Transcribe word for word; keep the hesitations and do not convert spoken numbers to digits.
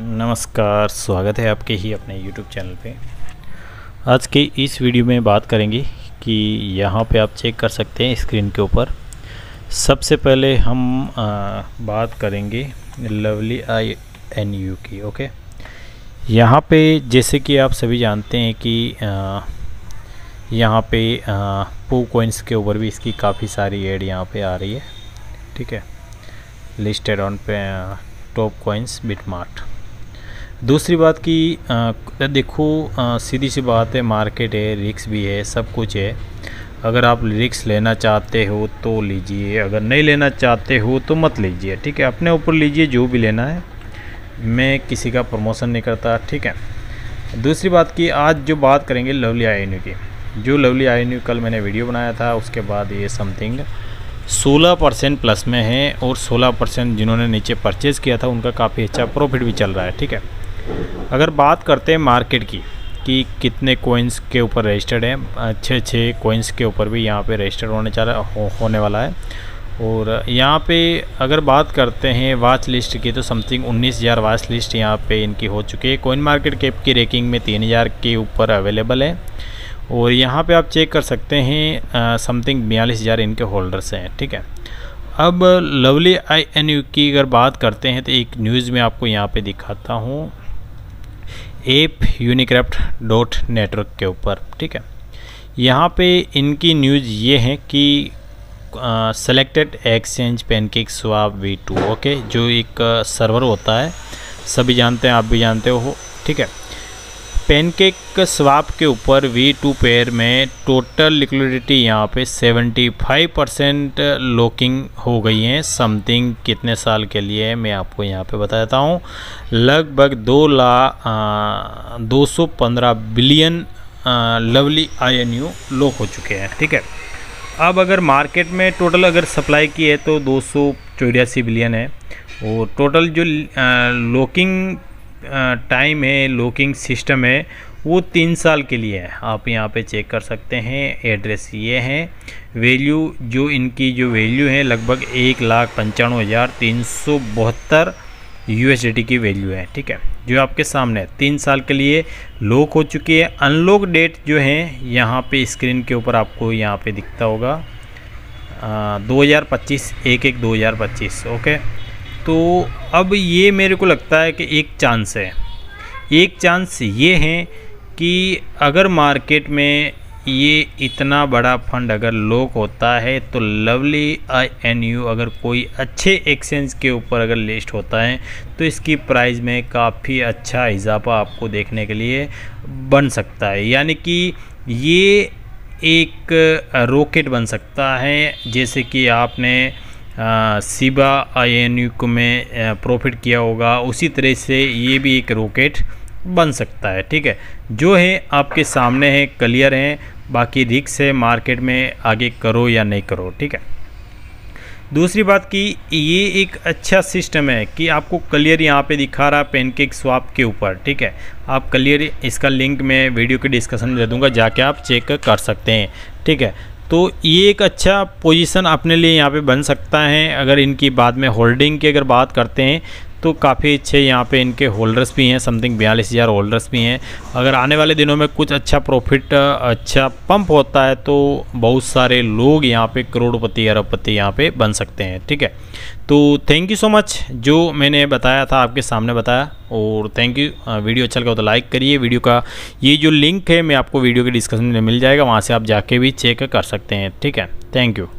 नमस्कार, स्वागत है आपके ही अपने YouTube चैनल पे। आज के इस वीडियो में बात करेंगे कि यहाँ पे आप चेक कर सकते हैं स्क्रीन के ऊपर। सबसे पहले हम आ, बात करेंगे लवली आई एन यू की। ओके, यहाँ पे जैसे कि आप सभी जानते हैं कि आ, यहाँ पे पू कॉइन्स के ऊपर भी इसकी काफ़ी सारी एड यहाँ पे आ रही है। ठीक है, लिस्टेड ऑन पे टॉप कॉइन्स बिटमार्ट। दूसरी बात कि आ, देखो आ, सीधी सी बात है, मार्केट है, रिस्क भी है, सब कुछ है। अगर आप रिस्क लेना चाहते हो तो लीजिए, अगर नहीं लेना चाहते हो तो मत लीजिए। ठीक है, अपने ऊपर लीजिए जो भी लेना है। मैं किसी का प्रमोशन नहीं करता। ठीक है, दूसरी बात कि आज जो बात करेंगे लवली आई एन यू की, जो लवली आई एन यू कल मैंने वीडियो बनाया था उसके बाद ये समथिंग सोलह परसेंट प्लस में है और सोलह परसेंट जिन्होंने नीचे परचेज़ किया था उनका काफ़ी अच्छा प्रॉफिट भी चल रहा है। ठीक है, अगर बात करते हैं मार्केट की कि कितने कॉइन्स के ऊपर रजिस्टर्ड हैं, अच्छे अच्छे कॉइन्स के ऊपर भी यहाँ पे रजिस्टर्ड होने चाह रहा हो, होने वाला है। और यहाँ पे अगर बात करते हैं वाच लिस्ट की तो समथिंग उन्नीस हज़ार वाच लिस्ट यहाँ पे इनकी हो चुकी है। कॉइन मार्केट कैप की रैंकिंग में तीन हज़ार के ऊपर अवेलेबल है और यहाँ पे आप चेक कर सकते हैं समथिंग बयालीस हज़ार इनके होल्डर्स हैं। ठीक है, अब लवली आई एन यू की अगर बात करते हैं तो एक न्यूज़ में आपको यहाँ पे दिखाता हूँ एप यूनिक्राफ्ट डॉट नेटवर्क के ऊपर। ठीक है, यहाँ पे इनकी न्यूज़ ये है कि selected exchange pancake swap V two. Okay, जो एक सर्वर होता है, सभी जानते हैं, आप भी जानते हो। ठीक है, पैनकेक स्वाप के ऊपर वी टू पेयर में टोटल लिक्विडिटी यहाँ पे पचहत्तर परसेंट लॉकिंग हो गई है। समथिंग कितने साल के लिए मैं आपको यहाँ पे बता देता हूँ, लगभग दो लाख दो सौ पंद्रह billion lovely I N U lock हो चुके हैं। ठीक है, अब अगर मार्केट में टोटल अगर सप्लाई की है तो दो सौ चौरासी बिलियन है और टोटल जो लॉकिंग टाइम है, लॉकिंग सिस्टम है, वो तीन साल के लिए है। आप यहाँ पे चेक कर सकते हैं, एड्रेस ये है। वैल्यू जो इनकी जो वैल्यू है लगभग एक लाख पंचानवे हज़ार तीन सौ बहत्तर यूएसडी की वैल्यू है। ठीक है, जो आपके सामने तीन साल के लिए लॉक हो चुकी है। अनलॉक डेट जो है यहाँ पे स्क्रीन के ऊपर आपको यहाँ पे दिखता होगा दो हज़ार पच्चीस एक एक दो हज़ार पच्चीस। ओके, तो अब ये मेरे को लगता है कि एक चांस है, एक चांस ये है कि अगर मार्केट में ये इतना बड़ा फंड अगर लॉक होता है तो लवली आई एन यू अगर कोई अच्छे एक्सचेंज के ऊपर अगर लिस्ट होता है तो इसकी प्राइस में काफ़ी अच्छा इजाफा आपको देखने के लिए बन सकता है। यानी कि ये एक रॉकेट बन सकता है। जैसे कि आपने शिबा आई एन यू को में प्रॉफिट किया होगा, उसी तरह से ये भी एक रॉकेट बन सकता है। ठीक है, जो है आपके सामने है, क्लियर है। बाकी रिस्क है मार्केट में, आगे करो या नहीं करो। ठीक है, दूसरी बात कि ये एक अच्छा सिस्टम है कि आपको क्लियर यहाँ पे दिखा रहा पैनकेक स्वाप के ऊपर। ठीक है, आप क्लियर, इसका लिंक मैं वीडियो के डिस्कशन में दे दूँगा, जाके आप चेक कर सकते हैं। ठीक है, तो ये एक अच्छा पोजीशन अपने लिए यहाँ पे बन सकता है। अगर इनकी बाद में होल्डिंग की अगर बात करते हैं तो काफ़ी अच्छे यहाँ पे इनके होल्डर्स भी हैं, समथिंग बयालीस हज़ार होल्डर्स भी हैं। अगर आने वाले दिनों में कुछ अच्छा प्रॉफिट, अच्छा पंप होता है तो बहुत सारे लोग यहाँ पे करोड़पति, अरबपति यहाँ पे बन सकते हैं। ठीक है, तो थैंक यू सो मच, जो मैंने बताया था आपके सामने बताया। और थैंक यू, वीडियो अच्छा लगा तो लाइक करिए। वीडियो का ये जो लिंक है मैं आपको वीडियो के डिस्क्रिप्शन में मिल जाएगा, वहाँ से आप जाके भी चेक कर सकते हैं। ठीक है, थैंक यू।